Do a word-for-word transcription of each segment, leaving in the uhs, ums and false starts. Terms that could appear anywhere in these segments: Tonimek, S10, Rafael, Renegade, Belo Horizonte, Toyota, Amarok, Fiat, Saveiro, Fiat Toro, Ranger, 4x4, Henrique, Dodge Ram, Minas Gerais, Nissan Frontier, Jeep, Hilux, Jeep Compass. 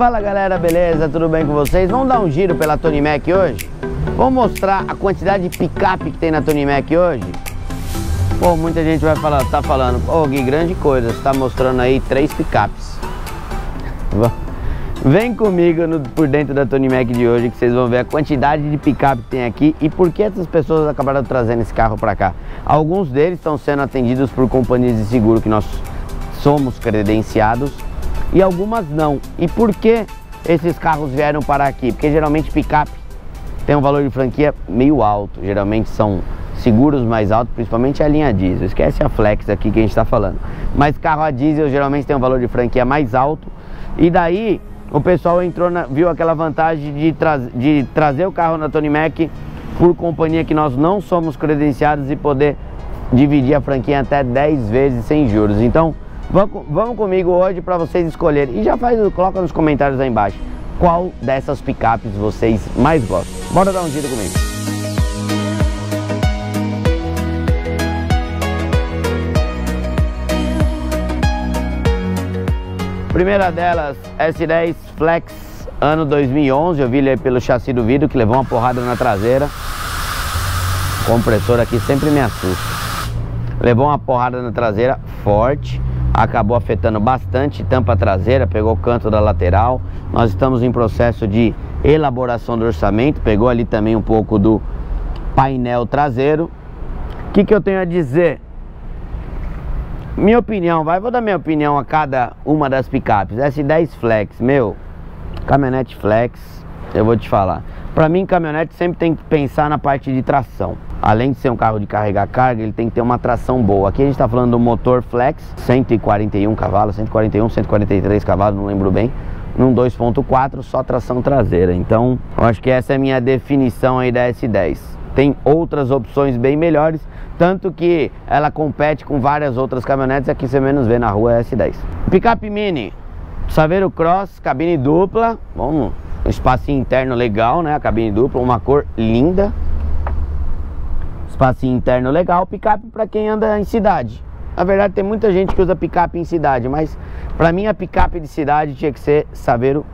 Fala galera, beleza? Tudo bem com vocês? Vamos dar um giro pela Tonimek hoje? Vou mostrar a quantidade de picape que tem na Tonimek hoje. Pô, muita gente vai falar, tá falando, ô Gui, grande coisa, você tá mostrando aí três picapes. Vem comigo no, por dentro da Tonimek de hoje, que vocês vão ver a quantidade de picape que tem aqui e por que essas pessoas acabaram trazendo esse carro pra cá. Alguns deles estão sendo atendidos por companhias de seguro que nós somos credenciados e algumas não. E por que esses carros vieram parar aqui? Porque geralmente picape tem um valor de franquia meio alto, geralmente são seguros mais altos, principalmente a linha diesel, esquece a flex aqui que a gente está falando, mas carro a diesel geralmente tem um valor de franquia mais alto e daí o pessoal entrou na, viu aquela vantagem de, tra de trazer o carro na Tonimek por companhia que nós não somos credenciados e poder dividir a franquia até dez vezes sem juros. Então vamos comigo hoje para vocês escolherem. E já faz, coloca nos comentários aí embaixo qual dessas picapes vocês mais gostam. Bora dar um giro comigo. Primeira delas, S dez Flex, ano dois mil e onze. Eu vi ele pelo chassi do vidro, que levou uma porrada na traseira. O compressor aqui sempre me assusta. Levou uma porrada na traseira forte. Acabou afetando bastante, tampa traseira, pegou o canto da lateral. Nós estamos em processo de elaboração do orçamento, pegou ali também um pouco do painel traseiro. O que que eu tenho a dizer? Minha opinião, vai, vou dar minha opinião a cada uma das picapes. S dez Flex, meu, caminhonete Flex, eu vou te falar. Pra mim, caminhonete sempre tem que pensar na parte de tração. Além de ser um carro de carregar carga, ele tem que ter uma tração boa. Aqui a gente está falando do motor Flex, cento e quarenta e um cavalos, cento e quarenta e um, cento e quarenta e três cavalos, não lembro bem, num dois ponto quatro, só tração traseira. Então, eu acho que essa é a minha definição aí da S dez. Tem outras opções bem melhores, tanto que ela compete com várias outras caminhonetes, aqui você menos vê na rua é S dez. Picape Mini, Saveiro Cross, cabine dupla, vamos, um espaço interno legal, né? A cabine dupla, uma cor linda. Espaço interno legal, picape para quem anda em cidade. Na verdade tem muita gente que usa picape em cidade, mas para mim a picape de cidade tinha que ser Saveiro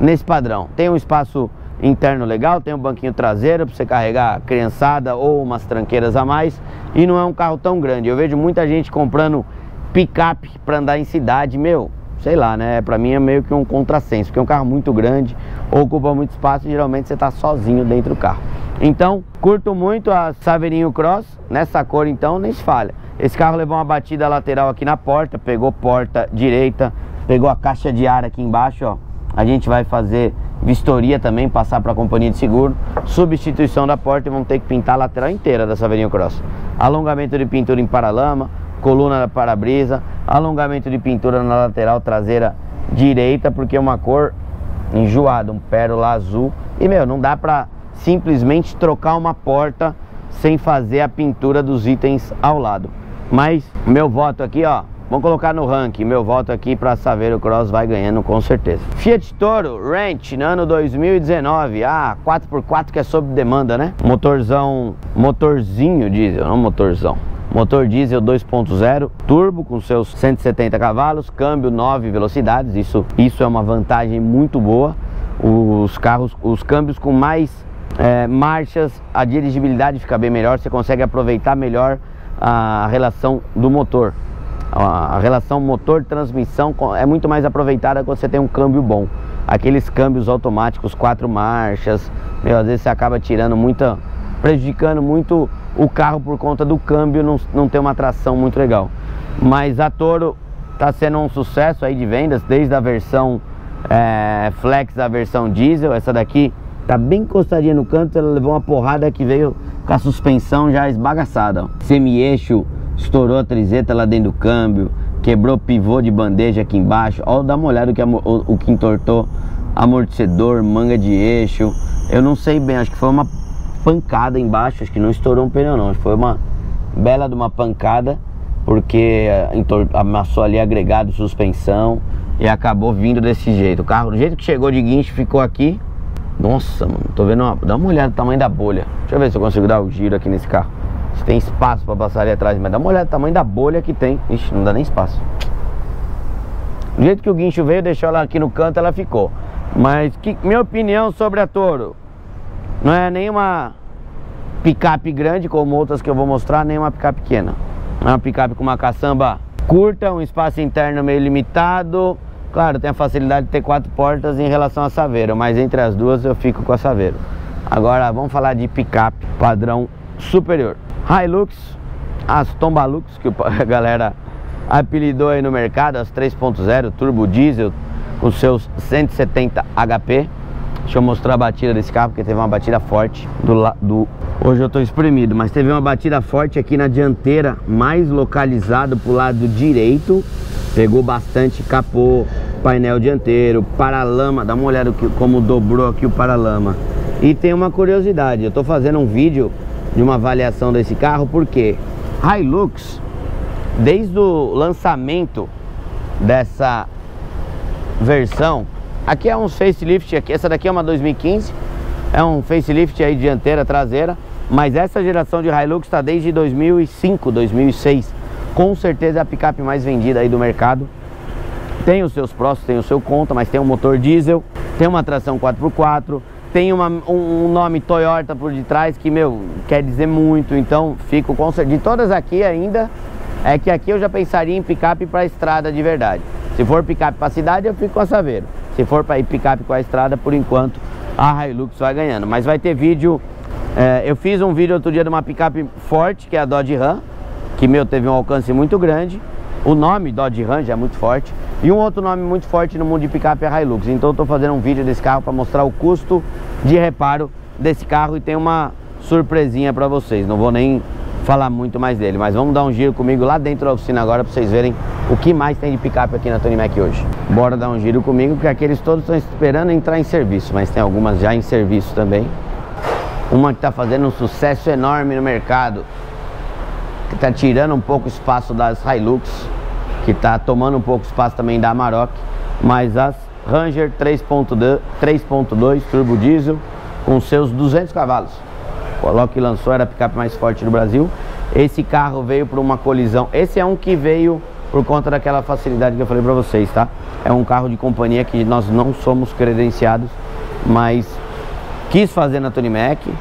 nesse padrão. Tem um espaço interno legal, tem um banquinho traseiro para você carregar a criançada ou umas tranqueiras a mais e não é um carro tão grande. Eu vejo muita gente comprando picape para andar em cidade, meu, sei lá, né? Para mim é meio que um contrassenso, porque é um carro muito grande, ocupa muito espaço e geralmente você está sozinho dentro do carro. Então, curto muito a Saveirinho Cross, nessa cor então nem se falha. Esse carro levou uma batida lateral aqui na porta, pegou porta direita, pegou a caixa de ar aqui embaixo, ó. A gente vai fazer vistoria também, passar para a companhia de seguro, substituição da porta e vamos ter que pintar a lateral inteira da Saveirinho Cross. Alongamento de pintura em paralama, coluna da para-brisa, alongamento de pintura na lateral traseira direita, porque é uma cor enjoada, um pérola azul. E meu, não dá pra simplesmente trocar uma porta sem fazer a pintura dos itens ao lado. Mas meu voto aqui, ó, vamos colocar no ranking, meu voto aqui para Saveiro Cross vai ganhando com certeza. Fiat Toro Ranch, ano dois mil e dezenove, ah, quatro por quatro que é sob demanda, né? Motorzão, motorzinho diesel, não motorzão. Motor diesel dois ponto zero, turbo com seus cento e setenta cavalos, câmbio nove velocidades, isso, isso é uma vantagem muito boa. Os carros, os câmbios com mais é, marchas, a dirigibilidade fica bem melhor, você consegue aproveitar melhor a relação do motor. A relação motor-transmissão é muito mais aproveitada quando você tem um câmbio bom. Aqueles câmbios automáticos, quatro marchas, meu, às vezes você acaba tirando muita... prejudicando muito o carro por conta do câmbio não, não ter uma tração muito legal. Mas a Toro está sendo um sucesso aí de vendas, desde a versão é, Flex, a versão diesel. Essa daqui tá bem encostadinha no canto, ela levou uma porrada que veio com a suspensão já esbagaçada. Semi-eixo, estourou a trizeta lá dentro do câmbio, quebrou pivô de bandeja aqui embaixo. Ó, dá uma olhada o que, o, o que entortou, amortecedor, manga de eixo. Eu não sei bem, acho que foi uma pancada embaixo, acho que não estourou um pneu não, foi uma bela de uma pancada porque amassou ali agregado, suspensão e acabou vindo desse jeito. O carro, do jeito que chegou de guincho, ficou aqui. Nossa, mano, tô vendo, uma... dá uma olhada no tamanho da bolha, deixa eu ver se eu consigo dar o giro aqui nesse carro, se tem espaço pra passar ali atrás, mas dá uma olhada no tamanho da bolha que tem. Ixi, não dá nem espaço. Do jeito que o guincho veio, deixou ela aqui no canto, ela ficou. Mas que, minha opinião sobre a Toro, não é nenhuma picape grande como outras que eu vou mostrar, nem uma picape pequena. É uma picape com uma caçamba curta, um espaço interno meio limitado. Claro, tem a facilidade de ter quatro portas em relação à Saveiro, mas entre as duas eu fico com a Saveiro. Agora vamos falar de picape padrão superior. Hilux, as Tombalux, que a galera apelidou aí no mercado, as três ponto zero turbo diesel com seus cento e setenta H P. Deixa eu mostrar a batida desse carro, porque teve uma batida forte do lado. Hoje eu tô espremido, mas teve uma batida forte aqui na dianteira, mais localizado pro lado direito. Pegou bastante, capô, painel dianteiro, paralama. Dá uma olhada como dobrou aqui o paralama. E tem uma curiosidade, eu tô fazendo um vídeo de uma avaliação desse carro, porque Hilux, desde o lançamento dessa versão, aqui é um facelift, aqui, essa daqui é uma dois mil e quinze, é um facelift aí dianteira, traseira, mas essa geração de Hilux está desde dois mil e cinco, dois mil e seis, com certeza é a picape mais vendida aí do mercado. Tem os seus prós, tem o seu contra, mas tem um motor diesel, tem uma tração quatro por quatro, tem uma, um, um nome Toyota por detrás que, meu, quer dizer muito, então fico com certeza. De todas aqui ainda, é que aqui eu já pensaria em picape para estrada de verdade. Se for picape para cidade, eu fico com a Saveiro. Se for para ir picape com a estrada, por enquanto a Hilux vai ganhando. Mas vai ter vídeo. É, eu fiz um vídeo outro dia de uma picape forte, que é a Dodge Ram, que, meu, teve um alcance muito grande. O nome Dodge Ram já é muito forte. E um outro nome muito forte no mundo de picape é a Hilux. Então eu estou fazendo um vídeo desse carro para mostrar o custo de reparo desse carro. E tem uma surpresinha para vocês. Não vou nem falar muito mais dele, mas vamos dar um giro comigo lá dentro da oficina agora para vocês verem o que mais tem de picape aqui na Tonimek hoje. Bora dar um giro comigo, porque aqueles todos estão esperando entrar em serviço, mas tem algumas já em serviço também. Uma que está fazendo um sucesso enorme no mercado, que está tirando um pouco espaço das Hilux, que está tomando um pouco espaço também da Amarok, mas as Ranger três ponto dois turbo diesel com seus duzentos cavalos. Logo que lançou, era a picape mais forte do Brasil. Esse carro veio para uma colisão. Esse é um que veio por conta daquela facilidade que eu falei para vocês, tá? É um carro de companhia que nós não somos credenciados, mas quis fazer na Tonimek,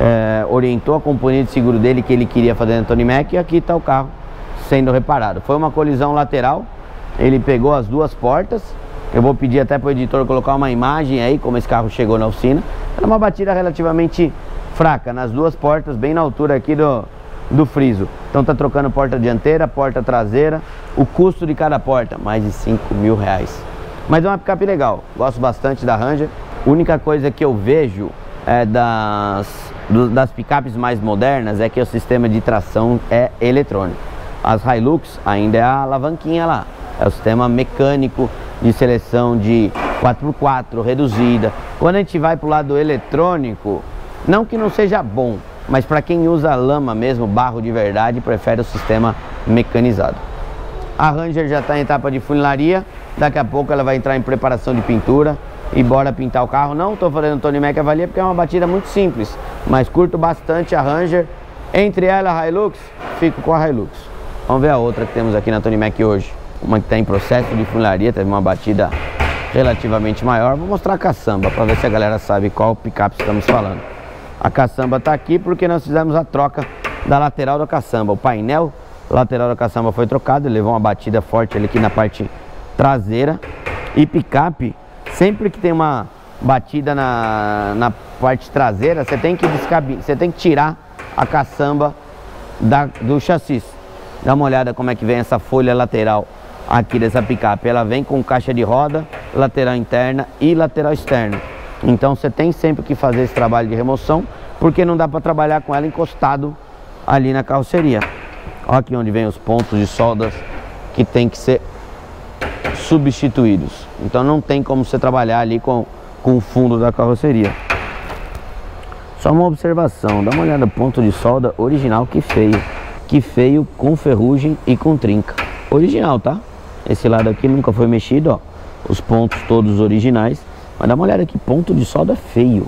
é, orientou a companhia de seguro dele que ele queria fazer na Tonimek, e aqui está o carro sendo reparado. Foi uma colisão lateral, ele pegou as duas portas. Eu vou pedir até para o editor colocar uma imagem aí, como esse carro chegou na oficina. Era uma batida relativamente fraca, nas duas portas, bem na altura aqui do, do friso. Então tá trocando porta dianteira, porta traseira. O custo de cada porta, mais de cinco mil reais. Mas é uma picape legal, gosto bastante da Ranger. A única coisa que eu vejo é das, do, das picapes mais modernas é que o sistema de tração é eletrônico. As Hilux ainda é a alavanquinha lá, é o sistema mecânico de seleção de quatro por quatro, reduzida. Quando a gente vai pro lado eletrônico, não que não seja bom, mas para quem usa lama mesmo, barro de verdade, prefere o sistema mecanizado. A Ranger já está em etapa de funilaria, daqui a pouco ela vai entrar em preparação de pintura e bora pintar o carro. Não estou fazendo Tonimek avalia porque é uma batida muito simples, mas curto bastante a Ranger. Entre ela a Hilux, fico com a Hilux. Vamos ver a outra que temos aqui na Tonimek hoje. Uma que está em processo de funilaria, teve uma batida relativamente maior. Vou mostrar a caçamba para ver se a galera sabe qual picape estamos falando. A caçamba está aqui porque nós fizemos a troca da lateral da caçamba. O painel lateral da caçamba foi trocado, ele levou uma batida forte ali aqui na parte traseira. E picape, sempre que tem uma batida na, na parte traseira, você tem que descab... você tem que tirar a caçamba da, do chassi. Dá uma olhada como é que vem essa folha lateral aqui dessa picape. Ela vem com caixa de roda, lateral interna e lateral externa. Então você tem sempre que fazer esse trabalho de remoção, porque não dá para trabalhar com ela encostado ali na carroceria. Olha aqui onde vem os pontos de soldas que tem que ser substituídos. Então não tem como você trabalhar ali com, com o fundo da carroceria. Só uma observação, dá uma olhada no ponto de solda original, que feio. Que feio, com ferrugem e com trinca. Original, tá? Esse lado aqui nunca foi mexido, ó. Os pontos todos originais. Mas dá uma olhada aqui, ponto de solda feio.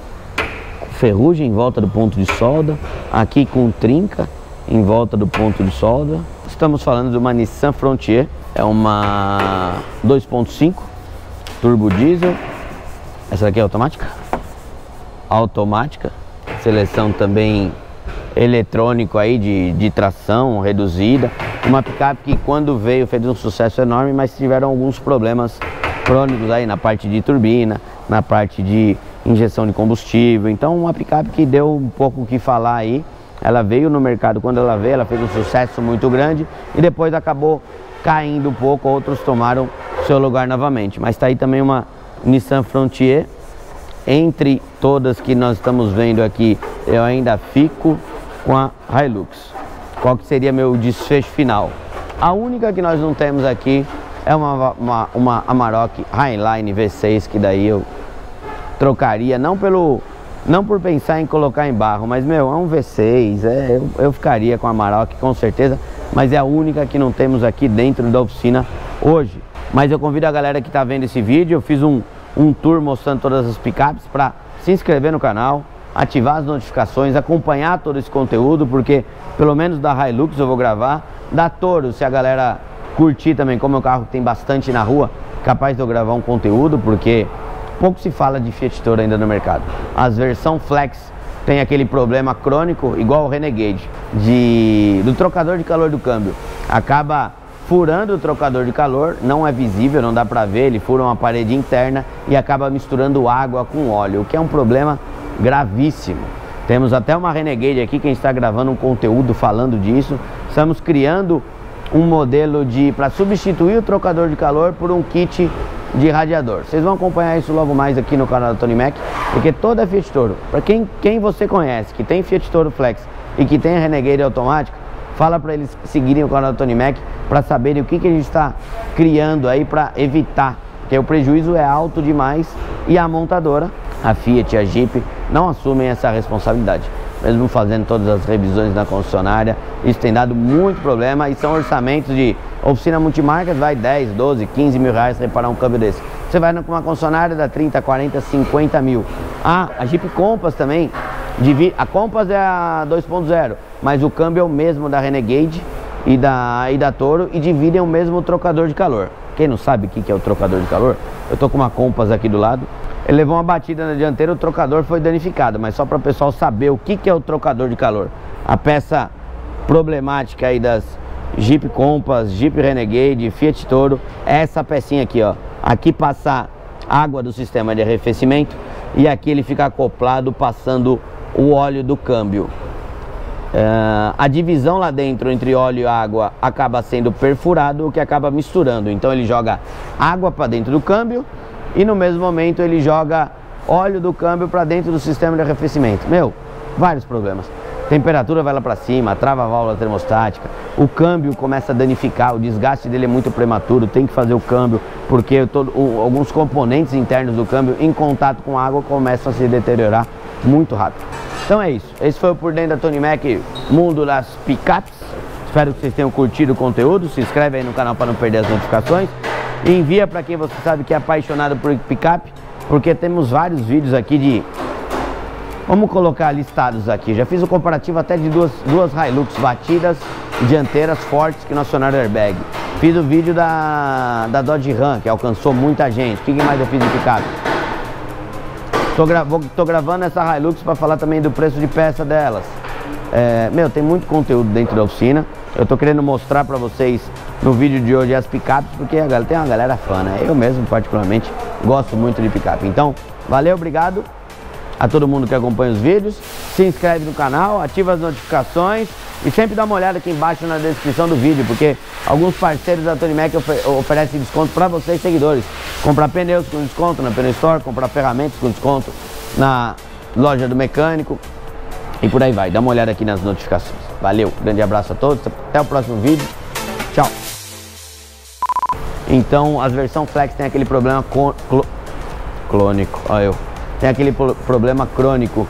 Ferrugem em volta do ponto de solda. Aqui com trinca em volta do ponto de solda. estamos falando de uma Nissan Frontier, é uma dois ponto cinco turbo diesel. Essa daqui é automática, automática, seleção também eletrônico aí de, de tração reduzida. Uma picape que quando veio fez um sucesso enorme, mas tiveram alguns problemas crônicos aí na parte de turbina, na parte de injeção de combustível. Então uma picape que deu um pouco o que falar aí. Ela veio no mercado, quando ela veio, ela fez um sucesso muito grande e depois acabou caindo um pouco, outros tomaram seu lugar novamente. Mas está aí também uma Nissan Frontier. Entre todas que nós estamos vendo aqui, eu ainda fico com a Hilux. Qual que seria meu desfecho final? A única que nós não temos aqui é uma, uma, uma Amarok Highline V seis, que daí eu trocaria, não pelo... não por pensar em colocar em barro, mas, meu, é um V seis, é, eu, eu ficaria com a Amarok, com certeza, mas é a única que não temos aqui dentro da oficina hoje. Mas eu convido a galera que está vendo esse vídeo, eu fiz um, um tour mostrando todas as picapes, para se inscrever no canal, ativar as notificações, acompanhar todo esse conteúdo, porque pelo menos da Hilux eu vou gravar, da Toro, se a galera curtir também, como o carro tem bastante na rua, capaz de eu gravar um conteúdo, porque... pouco se fala de Fiat Toro ainda no mercado. As versões Flex tem aquele problema crônico, igual o Renegade, de, do trocador de calor do câmbio. Acaba furando o trocador de calor, não é visível, não dá pra ver, ele fura uma parede interna e acaba misturando água com óleo, o que é um problema gravíssimo. Temos até uma Renegade aqui, quem está gravando um conteúdo falando disso. Estamos criando um modelo de para substituir o trocador de calor por um kit de radiador. Vocês vão acompanhar isso logo mais aqui no canal da Tonimek, porque toda Fiat Toro, para quem, quem você conhece que tem Fiat Toro Flex e que tem a Renegade automática, fala para eles seguirem o canal da Tonimek para saberem o que, que a gente está criando aí para evitar, porque o prejuízo é alto demais e a montadora, a Fiat e a Jeep, não assumem essa responsabilidade. Mesmo fazendo todas as revisões na concessionária, isso tem dado muito problema e são orçamentos de oficina multimarcas, vai dez, doze, quinze mil reais reparar um câmbio desse. Você vai com uma concessionária, dá trinta, quarenta, cinquenta mil. Ah, a Jeep Compass também, a Compass é a dois ponto zero, mas o câmbio é o mesmo da Renegade e da, e da Toro e dividem o mesmo trocador de calor. Quem não sabe o que é o trocador de calor, eu tô com uma Compass aqui do lado. Ele levou uma batida na dianteira, o trocador foi danificado, mas só para o pessoal saber o que, que é o trocador de calor. A peça problemática aí das Jeep Compass, Jeep Renegade, Fiat Toro, é essa pecinha aqui, ó. Aqui passa água do sistema de arrefecimento e aqui ele fica acoplado passando o óleo do câmbio. Uh, a divisão lá dentro entre óleo e água acaba sendo perfurado, o que acaba misturando. Então ele joga água para dentro do câmbio e no mesmo momento ele joga óleo do câmbio para dentro do sistema de arrefecimento. Meu, vários problemas. Temperatura vai lá para cima, trava a válvula termostática, o câmbio começa a danificar, o desgaste dele é muito prematuro, tem que fazer o câmbio, porque todo, o, alguns componentes internos do câmbio em contato com a água começam a se deteriorar muito rápido. Então é isso, esse foi o Por Dentro da Tonimek, Mundo das Picapes. Espero que vocês tenham curtido o conteúdo, se inscreve aí no canal para não perder as notificações. E envia para quem você sabe que é apaixonado por picape, porque temos vários vídeos aqui de... vamos colocar listados aqui. Já fiz o comparativo até de duas, duas Hilux batidas, dianteiras fortes que não acionaram airbag. Fiz o vídeo da, da Dodge Ram, que alcançou muita gente. O que mais eu fiz de picape? Tô, gra vou, tô gravando essa Hilux para falar também do preço de peça delas. É, meu, tem muito conteúdo dentro da oficina. Eu tô querendo mostrar para vocês no vídeo de hoje as picapes, porque a galera, tem uma galera fã, né? Eu mesmo, particularmente, gosto muito de picape. Então, valeu, obrigado a todo mundo que acompanha os vídeos. Se inscreve no canal, ativa as notificações e sempre dá uma olhada aqui embaixo na descrição do vídeo, porque alguns parceiros da Tonimek oferecem desconto para vocês, seguidores. Comprar pneus com desconto na Pneu Store, comprar ferramentas com desconto na loja do mecânico. E por aí vai, dá uma olhada aqui nas notificações. Valeu, grande abraço a todos, até o próximo vídeo, tchau. Então, as versões Flex tem aquele problema clônico, olha eu, tem aquele problema crônico.